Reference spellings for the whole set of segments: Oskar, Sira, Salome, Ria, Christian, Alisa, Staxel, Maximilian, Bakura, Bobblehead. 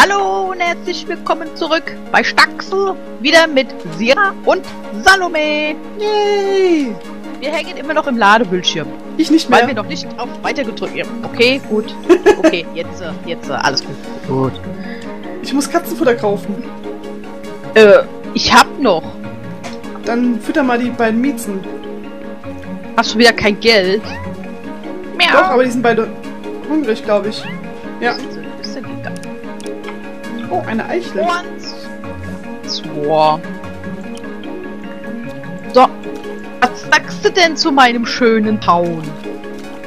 Hallo und herzlich willkommen zurück bei Staxel, wieder mit Sira und Salome. Yay! Wir hängen immer noch im Ladebildschirm. Ich nicht mehr. Weil wir noch nicht auf Weiter gedrückt haben. Okay, gut. Okay, jetzt, alles gut. Gut. Ich muss Katzenfutter kaufen. Ich hab noch. Dann fütter mal die beiden Miezen. Hast du wieder kein Geld? Mehr. Doch, aber die sind beide hungrig, glaube ich. Ja. Oh, eine Eichel. So. Was sagst du denn zu meinem schönen Town?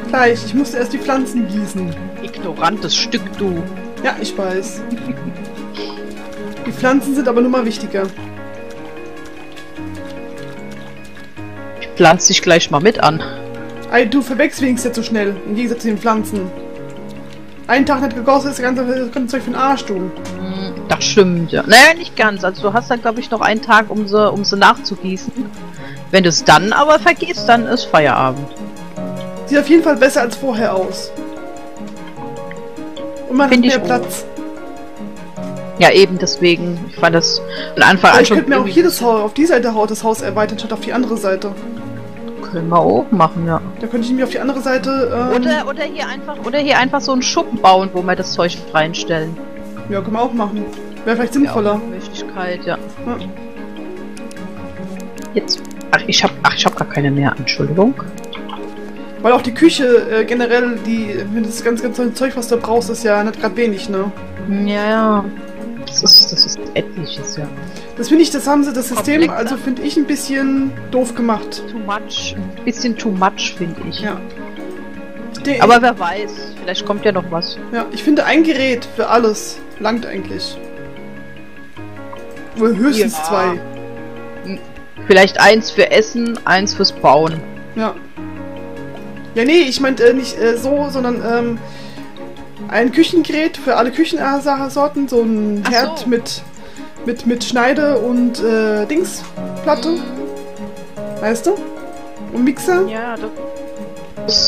Gleich, ich musste erst die Pflanzen gießen. Ignorantes Stück, du. Ja, ich weiß. Die Pflanzen sind aber nun mal wichtiger. Ich pflanze dich gleich mal mit an. Ey, du verwechselst wenigstens jetzt so schnell, im Gegensatz zu den Pflanzen. Einen Tag nicht gegossen ist das ganze Zeug für den Arsch, du. Das stimmt, ja. Naja, nicht ganz. Also du hast dann, glaube ich, noch einen Tag, um sie nachzugießen. Wenn du es dann aber vergisst, dann ist Feierabend. Sieht auf jeden Fall besser als vorher aus. Und man hat mehr Platz. Ja, eben, deswegen. Ich fand das von Anfang an schon... Ich könnte mir auch hier das Haus, auf die Seite das Haus erweitern, statt auf die andere Seite. Können wir auch machen, ja. Da könnte ich mir auf die andere Seite... Oder hier einfach so einen Schuppen bauen, wo wir das Zeug reinstellen. Ja, können wir auch machen. Wäre vielleicht sinnvoller. Ja, Möglichkeit, ja. Jetzt. Ach, ich hab gar keine mehr, Entschuldigung. Weil auch die Küche generell, das ganze Zeug, was du brauchst, ist ja nicht gerade wenig, ne? Ja, ja. Das ist etliches, ja. Das finde ich, das haben sie das System, Komplexer. Also finde ich ein bisschen doof gemacht. Too much. Ein bisschen too much, finde ich. Ja. Aber wer weiß, vielleicht kommt ja noch was. Ja, ich finde ein Gerät für alles langt eigentlich. Wohl höchstens zwei. Vielleicht eins für Essen, eins fürs Bauen. Ja. Ja, nee, ich meinte nicht so, sondern ein Küchengerät für alle Küchensorten, so ein Herd so. mit Schneide und Dingsplatte. Weißt du? Und Mixer. Ja, das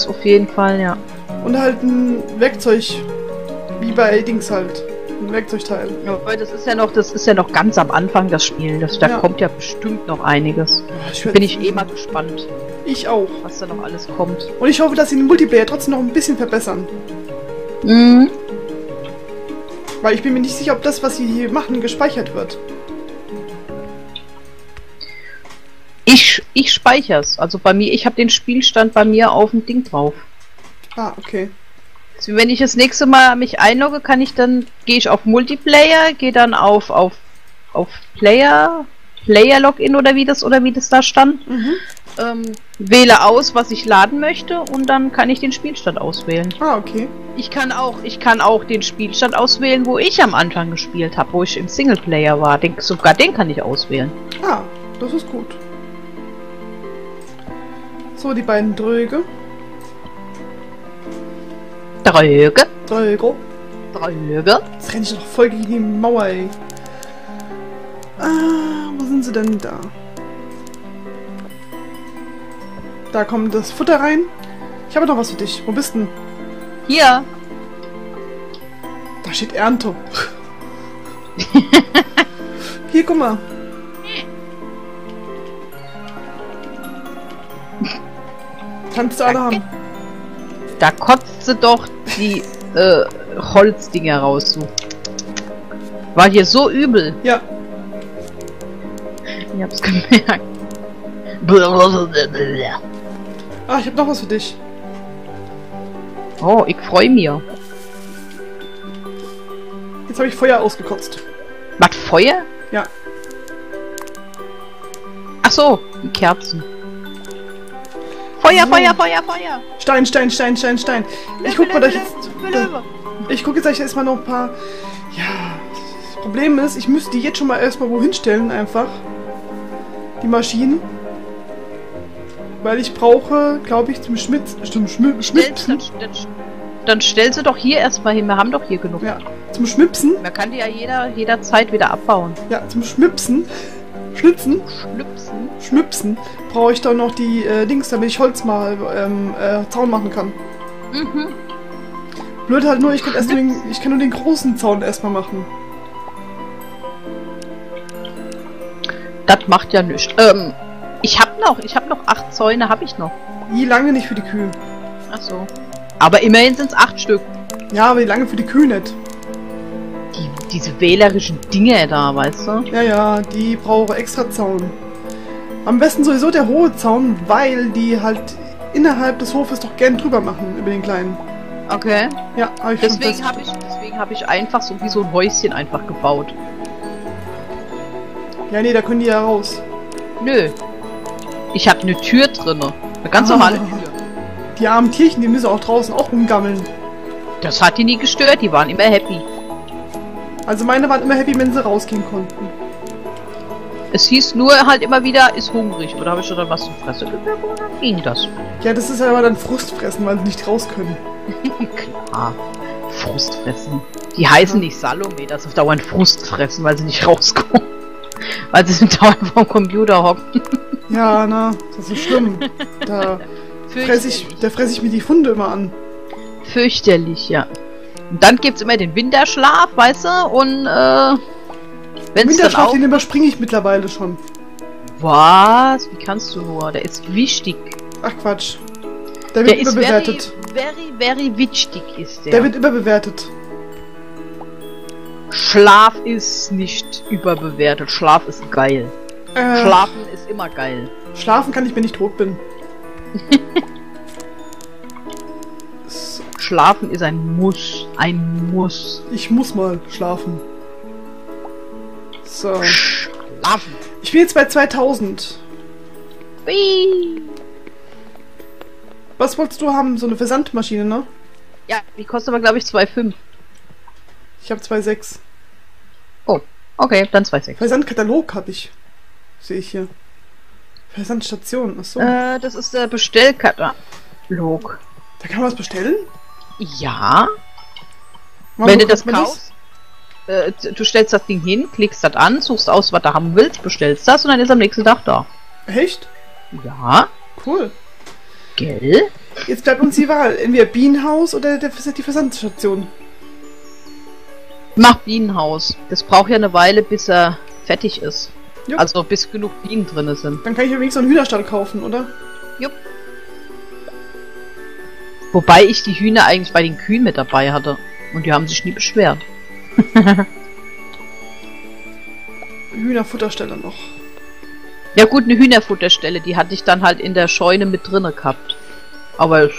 auf jeden Fall, ja. Und halt ein Werkzeug, wie bei Dings halt. Ein Werkzeugteil. Ja, weil das ist ja noch ganz am Anfang das Spiel. Da kommt ja bestimmt noch einiges. Bin ich eh mal gespannt. Ich auch. Was da noch alles kommt. Und ich hoffe, dass sie den Multiplayer trotzdem noch ein bisschen verbessern. Mhm. Weil ich bin mir nicht sicher, ob das, was sie hier machen, gespeichert wird. Ich speicher's. Also bei mir, ich habe den Spielstand bei mir auf dem Ding drauf. Ah, okay. Wenn ich das nächste Mal mich einlogge, gehe ich auf Multiplayer, gehe dann auf Player Login oder wie das da stand, wähle aus, was ich laden möchte und dann kann ich den Spielstand auswählen. Ah, okay. Ich kann auch den Spielstand auswählen, wo ich am Anfang gespielt habe, wo ich im Singleplayer war. Sogar den kann ich auswählen. Ah, das ist gut. So, die beiden Dröge. Dröge. Jetzt renne ich noch voll gegen die Mauer, ey. Ah, wo sind sie denn da? Da kommt das Futter rein. Ich habe noch was für dich. Wo bist du denn? Hier. Da steht Ernte. Hier, guck mal. Kannst du alle haben. Da kotzt sie doch die Holzdinger raus. So. War hier so übel. Ja. Ich hab's gemerkt. Ah, ich hab noch was für dich. Oh, ich freue mich. Jetzt habe ich Feuer ausgekotzt. Was, Feuer? Ja. Ach so, die Kerzen. Feuer, so. Feuer! Stein! Ich guck jetzt erstmal noch ein paar... Ja... Das Problem ist, ich müsste die jetzt schon mal erstmal wohin stellen, einfach. Die Maschinen. Weil ich brauche, glaube ich, zum Schmitzen... Dann stell sie doch hier erstmal hin, wir haben doch hier genug. Ja, zum Schmipsen. Man kann die ja jederzeit wieder abbauen. Ja, zum Schmipsen. Schnipsen brauche ich dann noch die Dings, damit ich Holz mal Zaun machen kann. Mhm. Blöd halt nur, ich kann nur den großen Zaun erstmal machen. Das macht ja nichts. Ich hab noch 8 Zäune, hab ich noch. Wie lange nicht für die Kühe? Ach so. Aber immerhin sind's 8 Stück. Ja, aber wie lange für die Kühe nicht? Diese wählerischen Dinge da, weißt du? Ja, ja, die brauchen extra Zaun. Am besten sowieso der hohe Zaun, weil die halt innerhalb des Hofes doch gern drüber machen, über den kleinen. Okay. Ja, hab ich deswegen hab ich einfach so wie so ein Häuschen einfach gebaut. Ja, nee, da können die ja raus. Nö. Ich hab eine Tür drinne. Eine ganz normale Tür. Die armen Tierchen, die müssen auch draußen auch rumgammeln. Das hat die nie gestört, die waren immer happy. Also meine waren immer happy, wenn sie rausgehen konnten. Es hieß nur halt immer wieder, ist hungrig. Oder habe ich schon dann was zu fressen gegeben und dann ging das. Ja, das ist ja aber dann Frustfressen, weil sie nicht raus können. Klar. Frustfressen. Die heißen nicht Salome, das ist dauernd Frustfressen, weil sie nicht rauskommen. Weil sie sind dauernd vom Computer hocken. Ja, na, das ist schlimm. Da fress ich mir die Funde immer an. Fürchterlich, ja. Und dann gibt's immer den Winterschlaf, weißt du? Und wenn's dann auch... Den überspringe ich mittlerweile schon. Was? Wie kannst du nur? Der ist wichtig. Ach Quatsch. Der wird überbewertet. Very, very wichtig ist der. Der wird überbewertet. Schlaf ist nicht überbewertet. Schlaf ist geil. Schlafen ist immer geil. Schlafen kann ich, wenn ich tot bin. Schlafen ist ein Muss. Ein Muss. Ich muss mal schlafen. So. Schlafen. Ich bin jetzt bei 2000. Wee. Was wolltest du haben? So eine Versandmaschine, ne? Ja, die kostet aber, glaube ich, 2,5. Ich habe 2,6. Oh, okay, dann 2,6. Versandkatalog habe ich. Sehe ich hier. Versandstation, achso. Das ist der Bestellkatalog. Da kann man was bestellen? Ja. Wenn du das kaufst, du stellst das Ding hin, klickst das an, suchst aus, was du haben willst, bestellst das und dann ist am nächsten Tag da. Echt? Ja. Cool. Gell? Jetzt bleibt uns die Wahl. Entweder Bienenhaus oder die Versandstation. Mach Bienenhaus. Das braucht ja eine Weile, bis er fertig ist. Jupp. Also bis genug Bienen drin sind. Dann kann ich übrigens so einen Hühnerstall kaufen, oder? Jupp. Wobei ich die Hühner eigentlich bei den Kühen mit dabei hatte. Und die haben sich nie beschwert. Hühnerfutterstelle noch. Ja gut, eine Hühnerfutterstelle, die hatte ich dann halt in der Scheune mit drinne gehabt. Aber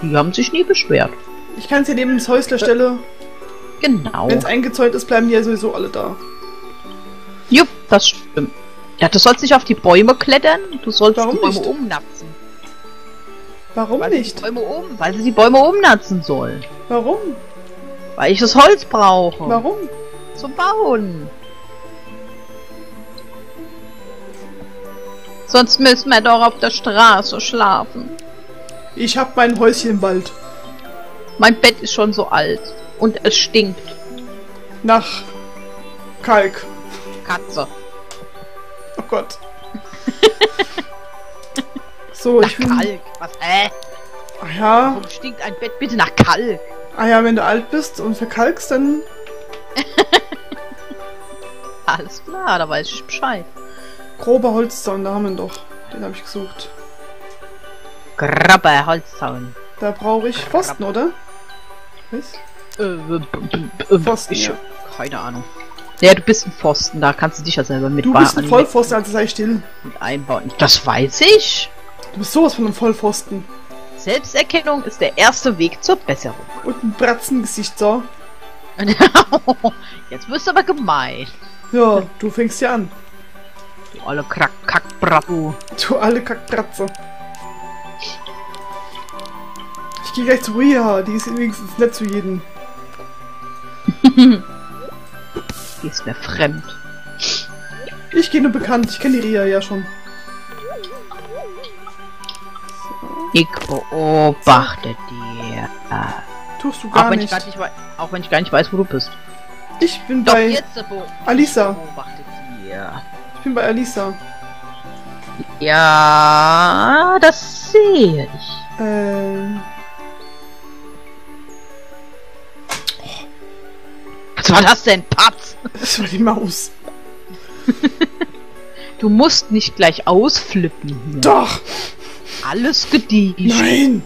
die haben sich nie beschwert. Ich kann es ja neben ins Häusler stelle. Genau. Wenn es eingezäunt ist, bleiben die ja sowieso alle da. Jupp, das stimmt. Ja, du sollst nicht auf die Bäume klettern, du sollst die Bäume umnapsen. Warum nicht? Weil sie die Bäume umnatzen soll. Warum? Weil ich das Holz brauche. Warum? Zum Bauen. Sonst müssen wir doch auf der Straße schlafen. Ich hab mein Häuschen im Wald. Mein Bett ist schon so alt. Und es stinkt. Nach Kalk. Katze. Oh Gott. So, nach Kalk. Was? Ach ja. Warum stinkt ein Bett bitte nach Kalk? Ah ja, wenn du alt bist und verkalkst, dann... Alles klar, da weiß ich Bescheid. Grober Holzzaun, da haben wir ihn doch. Den habe ich gesucht. Grober Holzzaun. Da brauche ich Pfosten, oder? Was? Pfosten, ich, ja. Keine Ahnung. Ja, du bist ein Pfosten, da kannst du dich ja selber mitbauen. Du bist ein Vollpfosten, also sei still. Mit einbauen. Das weiß ich. Du bist sowas von einem Vollpfosten. Selbsterkennung ist der erste Weg zur Besserung. Und ein Bratzengesicht, so. Jetzt wirst du aber gemein. Ja, du fängst ja an. Du alle Kackbratze. Du alle Kackbratze. Ich gehe gleich zu Ria, die ist wenigstens nett zu jedem. Die ist mir fremd. Ich gehe nur bekannt, ich kenne die Ria ja schon. Ich beobachte dir. Tust du gar nicht. Auch wenn ich gar nicht weiß, wo du bist. Ich bin bei Alisa. Ich bin bei Alisa. Ja, das sehe ich. Was war das denn, Patz? Das war die Maus. Du musst nicht gleich ausflippen. Hier. Doch! Alles gediegt. Nein!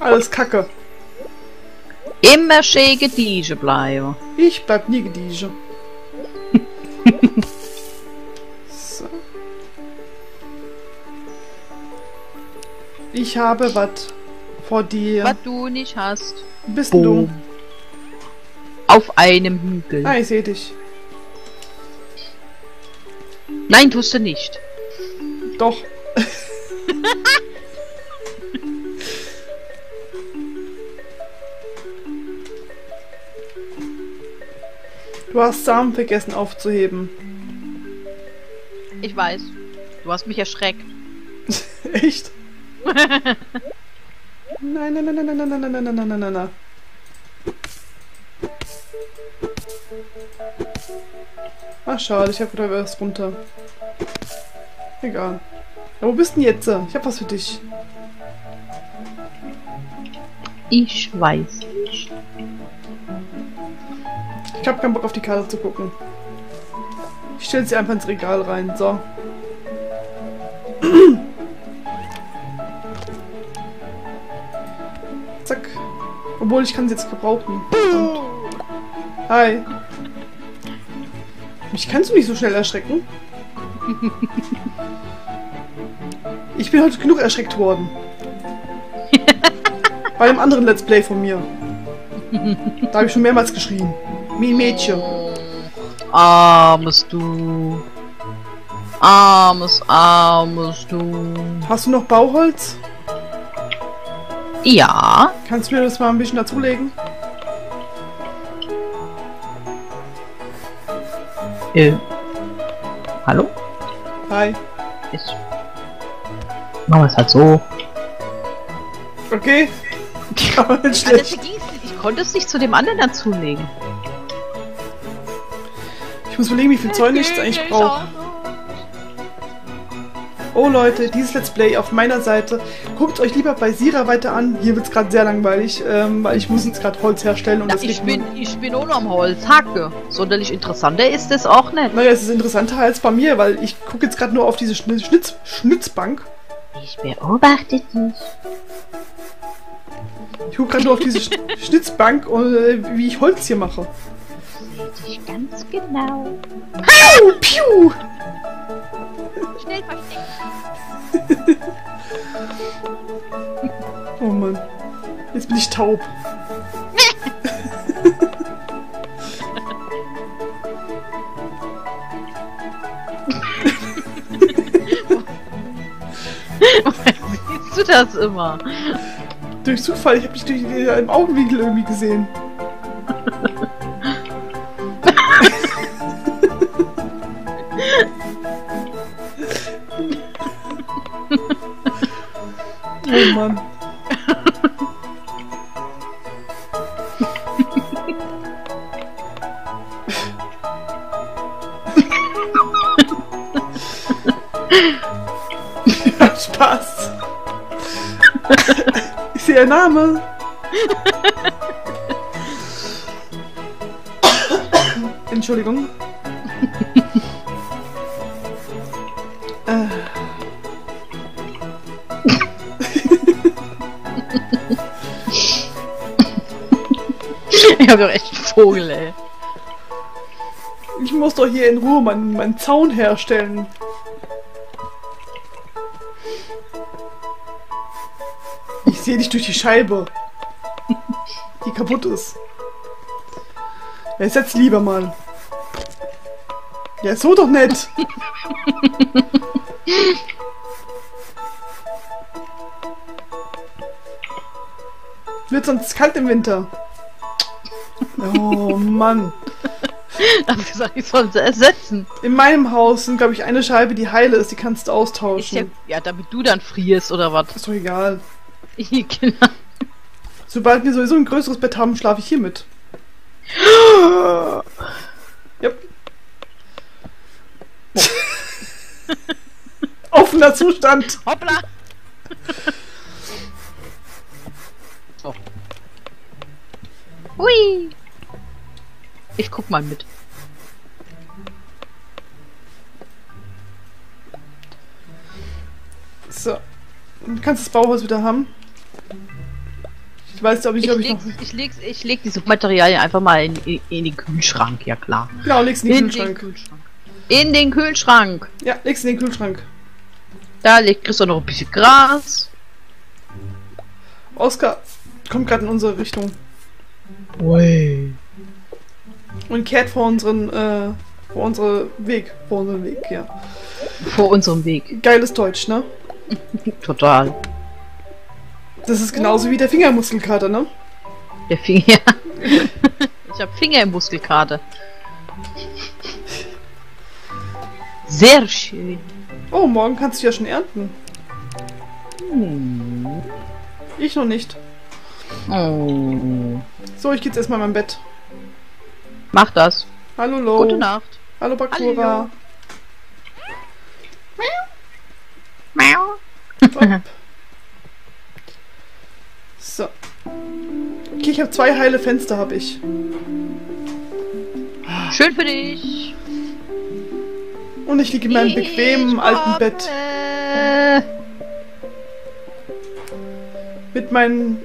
Alles Kacke. Immer schön gediegen bleiben. Ich bleib nie gediegen. So. Ich habe was vor dir. Was du nicht hast. Bist du? Auf einem Hügel. Ah, ich seh dich. Nein, tust du nicht. Doch. Du hast Samen vergessen aufzuheben. Ich weiß. Du hast mich erschreckt. Echt? Nein, nein, nein, nein, nein, nein, nein, nein, nein, nein, nein, nein. Ach schade, ich hab wieder was runter. Egal. Ja, wo bist du denn jetzt? Ich hab was für dich. Ich weiß nicht. Ich hab keinen Bock auf die Karte zu gucken. Ich stelle sie einfach ins Regal rein. So. Zack. Obwohl, ich kann sie jetzt gebrauchen. Verdammt. Hi. Mich kannst du nicht so schnell erschrecken. Ich bin heute genug erschreckt worden. Bei einem anderen Let's Play von mir. Da habe ich schon mehrmals geschrien. Mein Mädchen. Armes du. Armes, armes du. Hast du noch Bauholz? Ja. Kannst du mir das mal ein bisschen dazulegen? Hallo? Hi. Ich machen wir es halt so. Okay. Aber nicht schlecht. Ich konnte es nicht zu dem anderen dazulegen. Ich muss überlegen, wie viel Zeug ich eigentlich brauche. Oh Leute, dieses Let's Play auf meiner Seite. Guckt euch lieber bei Sira weiter an. Hier wird es gerade sehr langweilig, weil ich muss jetzt gerade Holz herstellen. Und ja, das ich bin auch noch am Holz, Hacke. Sonderlich interessanter ist es auch nicht. Naja, es ist interessanter als bei mir, weil ich gucke jetzt gerade nur auf diese Schnitzbank. Ich beobachte dich. Ich gucke gerade nur auf diese Schnitzbank und wie ich Holz hier mache. Sehe dich ganz genau. Au, piu! Schnell verstecken! Oh Mann. Jetzt bin ich taub. Siehst du das immer? Durch Zufall, ich hab dich durch im Augenwinkel irgendwie gesehen. Oh Mann. Ja, Spaß. Ich sehe Ihr Name. Entschuldigung. Ich hab doch echt einen Vogel, ey. Ich muss doch hier in Ruhe meinen Zaun herstellen. Ich sehe dich durch die Scheibe. Die kaputt ist. Ja, setz lieber mal. Ja, so doch nett. Wird sonst kalt im Winter. Oh Mann. Dafür sag ich, soll sie ersetzen. In meinem Haus sind, glaube ich, eine Scheibe, die heile ist, die kannst du austauschen. Ja, damit du dann frierst oder was? Ist doch egal. Genau. Sobald wir sowieso ein größeres Bett haben, schlafe ich hier mit. Yep. Oh. Offener Zustand. Hoppla. Oh. Hui! Ich guck mal mit. So. Du kannst das Bauholz wieder haben. Ich weiß nicht, ich leg die Submaterialien einfach mal in den Kühlschrank, ja klar. Genau, leg's in den Kühlschrank. In den Kühlschrank! Ja, leg's in den Kühlschrank. Da legt Christian noch ein bisschen Gras. Oskar kommt gerade in unsere Richtung. Ui. Und kehrt vor unseren Weg, ja. Vor unserem Weg. Geiles Deutsch, ne? Total. Das ist genauso wie der Fingermuskelkater, ne? Der Finger. Ich hab Finger im Muskelkater. Sehr schön. Oh, morgen kannst du ja schon ernten. Hm. Ich noch nicht. Oh. So, ich gehe jetzt erstmal in mein Bett. Mach das. Hallo, Lo. Gute Nacht. Hallo, Bakura. Hallo. So. Okay, ich habe 2 heile Fenster, habe ich. Schön für dich. Und ich liege in meinem bequemen alten Bett. Mit meinem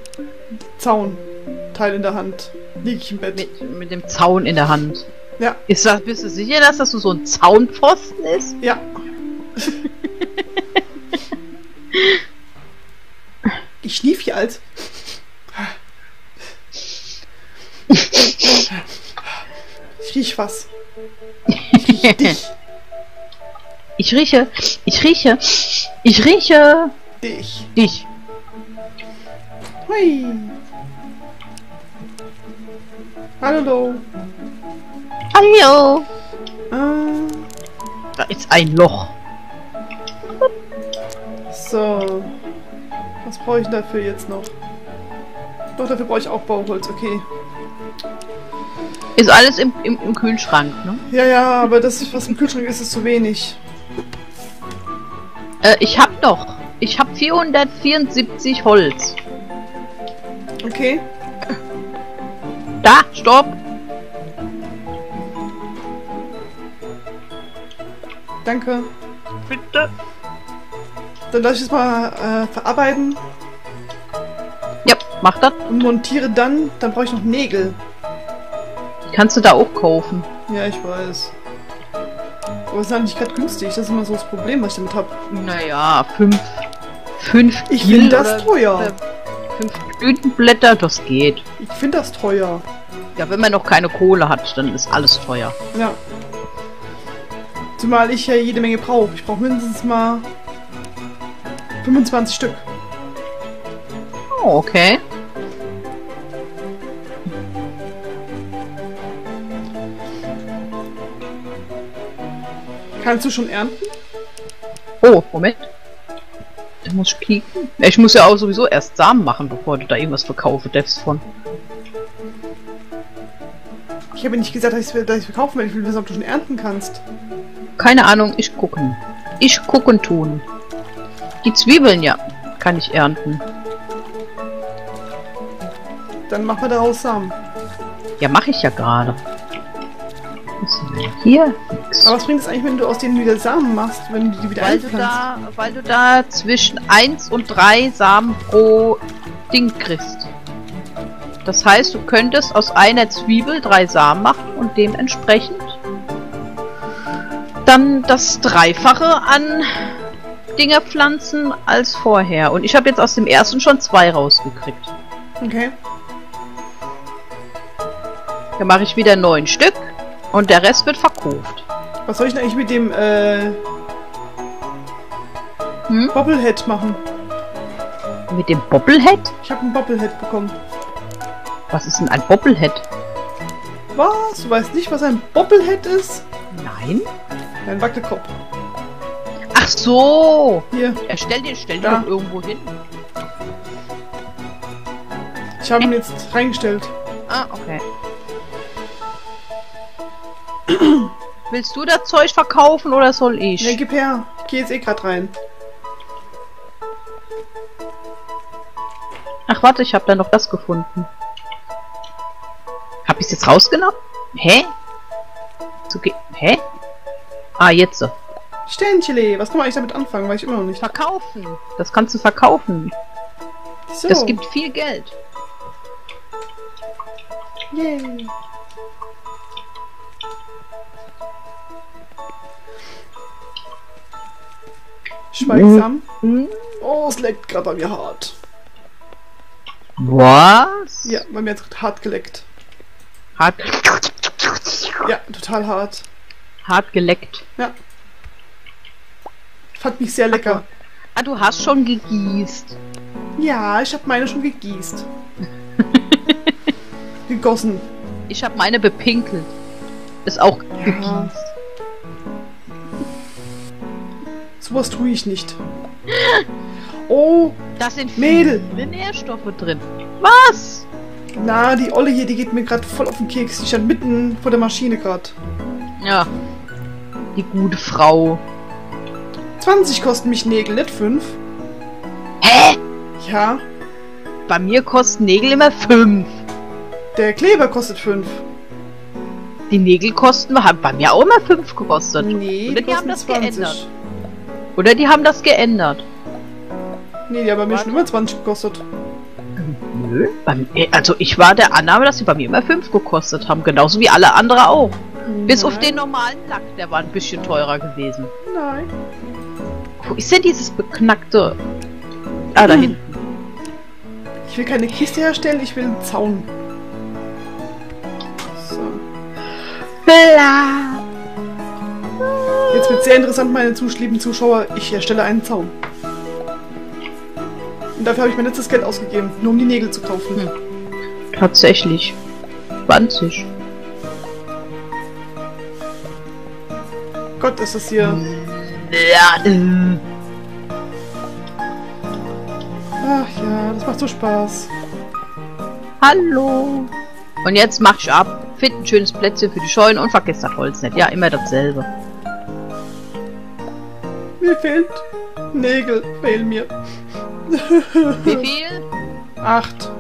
Zaunteil in der Hand. Liege ich im Bett. Mit dem Zaun in der Hand. Ja. Bist du sicher, dass das so ein Zaunpfosten ist? Ja. Ich schlief hier als. Ich riech was. Ich riech dich. Ich rieche. Dich. Hui. Hallo. Hallo. Da ist ein Loch. So. Was brauche ich dafür jetzt noch? Doch, dafür brauche ich auch Bauholz, okay. Ist alles im Kühlschrank, ne? Ja, ja, aber das, was im Kühlschrank ist, ist zu wenig. Ich hab doch. Ich hab 474 Holz. Okay. Da, stopp! Danke. Bitte. Dann lass ich es mal verarbeiten. Ja, mach das. Und montiere dann brauche ich noch Nägel. Kannst du da auch kaufen. Ja, ich weiß. Aber es ist nicht gerade günstig, das ist immer so das Problem, was ich damit habe. Naja, 5. Ich will das teuer. 5 Blütenblätter, das geht. Ich finde das teuer. Ja, wenn man noch keine Kohle hat, dann ist alles teuer. Ja. Zumal ich ja jede Menge brauche. Ich brauche mindestens mal 25 Stück. Oh, okay. Kannst du schon ernten? Oh, Moment. Du musst pieken. Ich muss ja auch sowieso erst Samen machen, bevor du da irgendwas verkaufen darfst von. Ich habe nicht gesagt, dass ich es verkaufen will. Ich will wissen, ob du schon ernten kannst. Keine Ahnung, ich gucken. Ich gucken tun. Die Zwiebeln, ja, kann ich ernten. Dann machen wir daraus Samen. Ja, mache ich ja gerade. Hier. Aber was bringt es eigentlich, wenn du aus denen wieder Samen machst, wenn du die wieder einpflanzt? Weil du da zwischen 1 und 3 Samen pro Ding kriegst. Das heißt, du könntest aus einer Zwiebel 3 Samen machen und dementsprechend dann das Dreifache an Dinger pflanzen als vorher. Und ich habe jetzt aus dem ersten schon 2 rausgekriegt. Okay. Dann mache ich wieder 9 Stück. Und der Rest wird verkauft. Was soll ich denn eigentlich mit dem Bobblehead machen? Mit dem Bobblehead? Ich habe einen Bobblehead bekommen. Was ist denn ein Bobblehead? Was? Du weißt nicht, was ein Bobblehead ist? Nein. Ein Wackelkopf. Ach so. Hier. Ja, stell den doch irgendwo hin. Ich habe ihn jetzt reingestellt. Ah, okay. Willst du das Zeug verkaufen oder soll ich? Ne, gib her. Ich geh jetzt eh grad rein. Ach, warte, ich habe da noch das gefunden. Hab ich's jetzt rausgenommen? Hä? So geht. Hä? Ah, jetzt so. Sternchili, was kann man eigentlich damit anfangen? Weil ich immer noch nicht. Verkaufen! Das kannst du verkaufen. So. Das gibt viel Geld. Yay! Schweigsam. Mhm. Oh, es leckt gerade bei mir hart. Was? Ja, bei mir hat hart geleckt. Hart? Ja, total hart. Hart geleckt? Ja. Fand mich sehr lecker. Ah, du hast schon gegießt. Ja, ich habe meine schon gegießt. Gegossen. Ich habe meine bepinkelt. Ist auch ja. Gegießt. Sowas tue ich nicht. Oh, das sind viele Nährstoffe drin. Was? Na, die Olle hier, die geht mir gerade voll auf den Keks. Die stand mitten vor der Maschine gerade. Ja. Die gute Frau. 20 kosten mich Nägel, nicht 5. Hä? Ja. Bei mir kosten Nägel immer 5. Der Kleber kostet 5. Die Nägel kosten, haben bei mir auch immer 5 gekostet. Nee, oder die haben das 20. geändert. Oder die haben das geändert. Nee, die haben bei mir schon immer 20 gekostet. Nö. Also ich war der Annahme, dass sie bei mir immer 5 gekostet haben. Genauso wie alle anderen auch. Nein. Bis auf den normalen Lack, der war ein bisschen teurer gewesen. Nein. Wo ist denn dieses beknackte... Ah, da hinten. Ich will keine Kiste herstellen, ich will einen Zaun. So. Bla. Jetzt wird sehr interessant, meine lieben Zuschauer. Ich erstelle einen Zaun. Und dafür habe ich mein letztes Geld ausgegeben, nur um die Nägel zu kaufen. Hm. Tatsächlich. 20. Gott, ist das hier... Ja. Ach ja, das macht so Spaß. Hallo. Und jetzt mach ich ab. Find ein schönes Plätzchen für die Scheunen und vergiss das Holz nicht. Ja, immer dasselbe. Mir fehlt... Nägel fehlen mir. Wie viel? 8.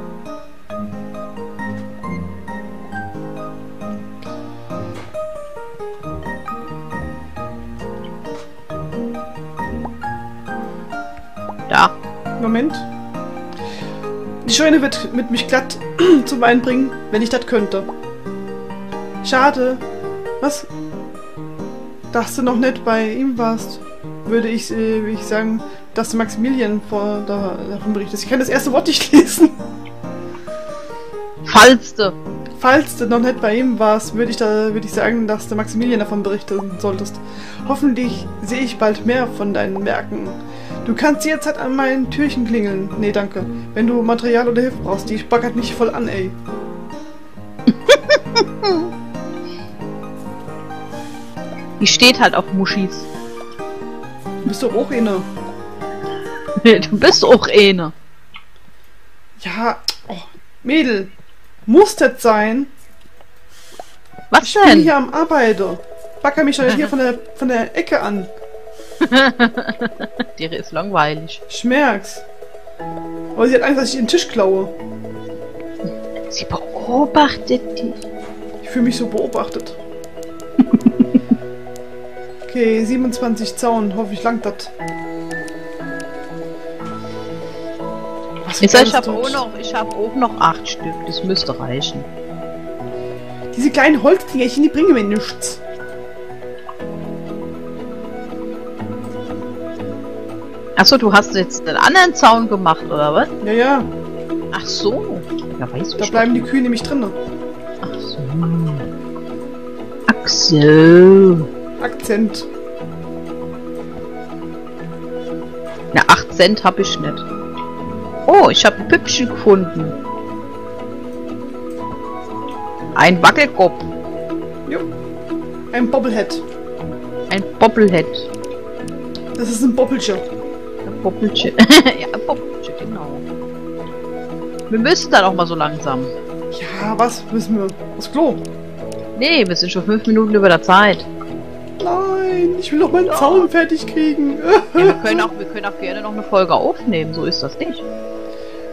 Da. Moment. Die Scheune wird mit mich glatt zum Wein bringen, wenn ich das könnte. Schade. Was? Dachte noch nicht bei ihm warst. Würde ich, sagen, dass Maximilian davon berichtet. Ich kann das erste Wort nicht lesen. Falste. Falls du noch nicht bei ihm warst, würde ich sagen, dass der Maximilian davon berichten solltest. Hoffentlich sehe ich bald mehr von deinen Werken. Du kannst jederzeit an meinen Türchen klingeln. Nee, danke. Wenn du Material oder Hilfe brauchst, die baggert mich voll an, ey. Die steht halt auf Muschis. Du bist doch auch eine. Du bist auch eine. Ja, oh, Mädel. Muss das sein? Was ich denn? Ich bin hier am Arbeiter. Backer mich doch hier von der Ecke an. Dir ist langweilig. Ich merk's. Aber sie hat Angst, dass ich den Tisch klaue. Sie beobachtet dich. Ich fühle mich so beobachtet. Okay, 27 Zaun. Hoffe ich langt das. Ich habe auch noch 8 Stück, das müsste reichen. Diese kleinen Holzdingerchen, die bringen mir nichts. Achso, du hast jetzt einen anderen Zaun gemacht, oder was? Ja, ja. Ach so. Ja, weißt du, da bleiben die Kühe nämlich drin. Ach so. Ach so. Akzent. Na, 8 Cent habe ich nicht. Oh, ich habe ein Püppchen gefunden. Ein Wackelkopf. Jo. Ein Bobblehead. Ein Bobblehead. Das ist ein Bobbelchen. Ein Bobbelchen. Ja, ein Bobbelchen, genau. Wir müssen da noch mal so langsam. Ja, was müssen wir? Das Klo? Nee, wir sind schon 5 Minuten über der Zeit. Nein, ich will doch meinen Zaun fertig kriegen. Ja, wir können auch gerne noch eine Folge aufnehmen, so ist das nicht.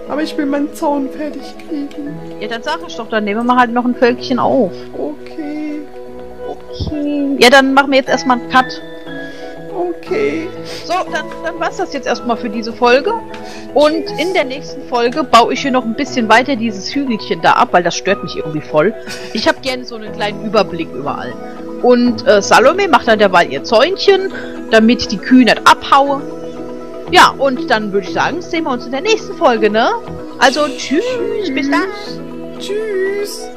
Aber ich will meinen Zaun fertig kriegen. Ja, dann sag ich doch, dann nehmen wir halt noch ein Völkchen auf. Okay. Okay. Ja, dann machen wir jetzt erstmal einen Cut. Okay. So, dann war's das jetzt erstmal für diese Folge. Und in der nächsten Folge baue ich hier noch ein bisschen weiter dieses Hügelchen da ab, weil das stört mich irgendwie voll. Ich habe gerne so einen kleinen Überblick überall. Und Salome macht dann derweil ihr Zäunchen, damit die Kühe nicht abhauen. Ja, und dann würde ich sagen, sehen wir uns in der nächsten Folge, ne? Also, tschüss, bis dann. Tschüss.